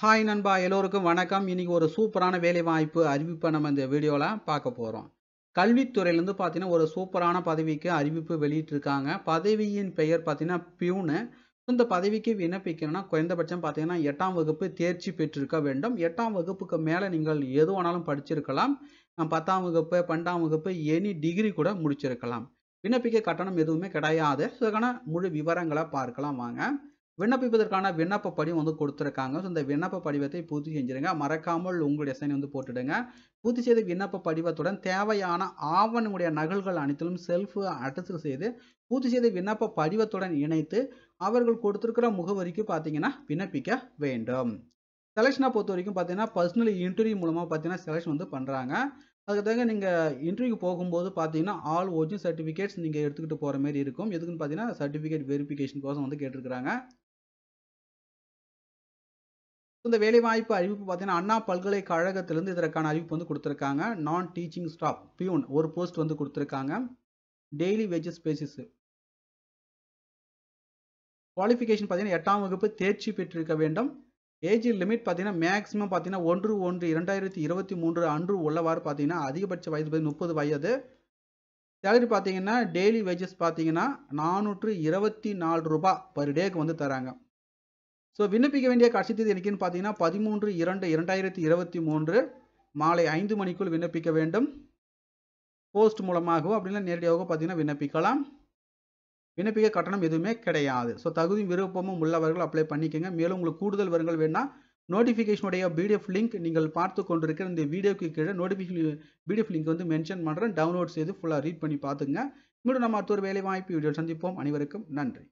Hi நண்பா, எல்லோருக்கும் வணக்கம். இன்றைக்கி ஒரு சூப்பரான வேலை வாய்ப்பு அறிவிப்பை நம்ம இந்த வீடியோவில் பார்க்க போகிறோம். கல்வித்துறையிலேருந்து பார்த்தீங்கன்னா ஒரு சூப்பரான பதவிக்கு அறிவிப்பு வெளியிட்டிருக்காங்க. பதவியின் பெயர் பார்த்தீங்கன்னா பியூனு. இந்த பதவிக்கு விண்ணப்பிக்கணும்னா குறைந்தபட்சம் பார்த்தீங்கன்னா 8ஆம் வகுப்பு தேர்ச்சி பெற்றிருக்க வேண்டும். 8ஆம் வகுப்புக்கு மேலே நீங்கள் எது வேணாலும் படிச்சிருக்கலாம். 10ஆம் வகுப்பு 12ஆம் வகுப்பு எனி டிகிரி கூட முடிச்சிருக்கலாம். விண்ணப்பிக்க கட்டணம் எதுவுமே கிடையாது. இதுக்கான முழு விவரங்களை பார்க்கலாம் வாங்க. விண்ணப்பிப்பதற்கான விண்ணப்ப படிவம் வந்து கொடுத்துருக்காங்க. ஸோ இந்த விண்ணப்ப படிவத்தை பூர்த்தி செஞ்சுருங்க. மறக்காமல் உங்களுடைய சைன் வந்து போட்டுடுங்க. பூர்த்தி செய்த விண்ணப்ப படிவத்துடன் தேவையான ஆவணங்களுடைய நகல்கள் அனைத்திலும் செல்ஃபு அட்டஸ்ட் செய்து பூர்த்தி செய்த விண்ணப்ப படிவத்துடன் இணைத்து அவர்கள் கொடுத்துருக்கிற முகவரிக்கு பார்த்தீங்கன்னா விண்ணப்பிக்க வேண்டும். செலெக்ஷனை பொறுத்த வரைக்கும் பார்த்தீங்கன்னா பர்சனல் இன்டர்வியூ மூலமாக பார்த்தீங்கன்னா செலெக்ஷன் வந்து பண்ணுறாங்க. அதுக்கு தாங்க நீங்கள் இன்டர்வியூக்கு போகும்போது பார்த்தீங்கன்னா ஆல் ஒரிஜினல் சர்டிஃபிகேட்ஸ் நீங்கள் எடுத்துக்கிட்டு போகிற மாதிரி இருக்கும். எதுக்குன்னு பார்த்தீங்கன்னா சர்டிஃபிகேட் வெரிஃபிகேஷன் கோசம் வந்து கேட்டிருக்கிறாங்க. இந்த வேலைவாய்ப்பு அறிவிப்பு பார்த்தீங்கன்னா அண்ணா பல்கலைக்கழகத்திலிருந்து இதற்கான அறிவிப்பு வந்து கொடுத்துருக்காங்க. நான் டீச்சிங் ஸ்டாஃப் பியூன் ஒரு போஸ்ட் வந்து கொடுத்துருக்காங்க. Daily wages basis. குவாலிஃபிகேஷன் பார்த்தீங்கன்னா 8ஆம் வகுப்பு தேர்ச்சி பெற்றிருக்க வேண்டும். ஏஜ் லிமிட் பார்த்தீங்கன்னா மேக்ஸிமம் பார்த்தீங்கன்னா 1/1/2023 அன்று உள்ளவாறு பார்த்தீங்கன்னா அதிகபட்ச வயது பார்த்தீங்கன்னா 30 வயது. சேலரி பார்த்தீங்கன்னா டெய்லி வேஜஸ் பார்த்தீங்கன்னா 424 ரூபா பர் டேக்கு வந்து தராங்க. ஸோ விண்ணப்பிக்க வேண்டிய கடைசி தேதி என்னைக்குன்னு பார்த்தீங்கன்னா 13/2/2023 மாலை 5 மணிக்குள் விண்ணப்பிக்க வேண்டும். போஸ்ட் மூலமாகவோ அப்படின்னா நேரடியாக பார்த்தீங்கன்னா விண்ணப்பிக்கலாம். விண்ணப்பிக்க கட்டணம் எதுவுமே கிடையாது. ஸோ தகுதி விருப்பமும் உள்ளவர்கள் அப்ளை பண்ணிக்கோங்க. மேலும் உங்களுக்கு கூடுதல் விவரங்கள் வேணால் நோட்டிஃபிகேஷனுடைய பிடிஎஃப் லிங்க் நீங்கள் பார்த்து கொண்டிருக்கிற இந்த வீடியோக்கு கீழே பிடிஎஃப் லிங்க் வந்து மென்ஷன் பண்ணுறேன். டவுன்லோட் செய்து ஃபுல்லாக ரீட் பண்ணி பார்த்துங்க. மீண்டும் நம்ம அடுத்த ஒரு வேலை வாய்ப்பு வீடியோ சந்திப்போம். அனைவருக்கும் நன்றி.